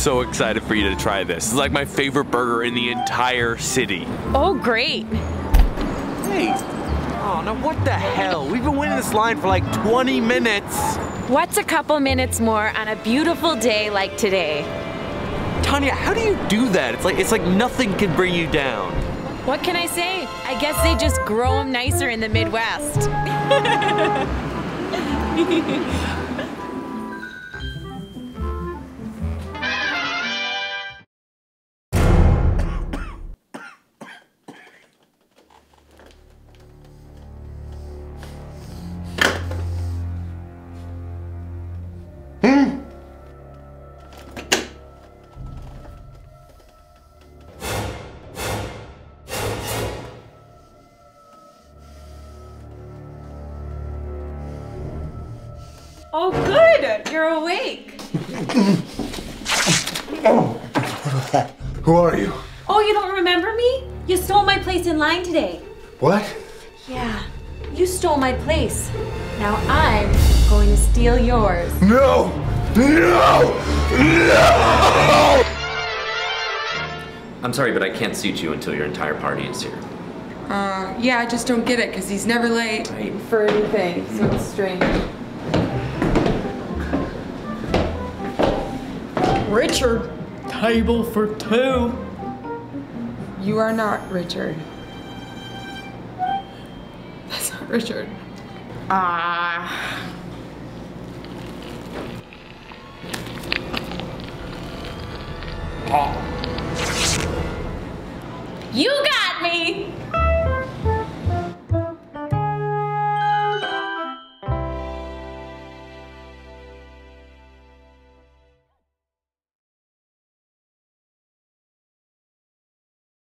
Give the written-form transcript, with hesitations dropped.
so excited for you to try this. It's like my favorite burger in the entire city. Oh, great. Hey. Oh, now what the hell? We've been waiting in this line for like 20 minutes. What's a couple minutes more on a beautiful day like today? Tanya, how do you do that? It's like nothing can bring you down. What can I say? I guess they just grow them nicer in the Midwest. Oh, good! You're awake! Who are you? Oh, you don't remember me? You stole my place in line today. What? Yeah, you stole my place. Now I'm going to steal yours. No! No! No! I'm sorry, but I can't seat you until your entire party is here. Yeah, I just don't get it, because he's never late for anything, so it's strange. Richard, table for two. You are not Richard. That's not Richard. You got me!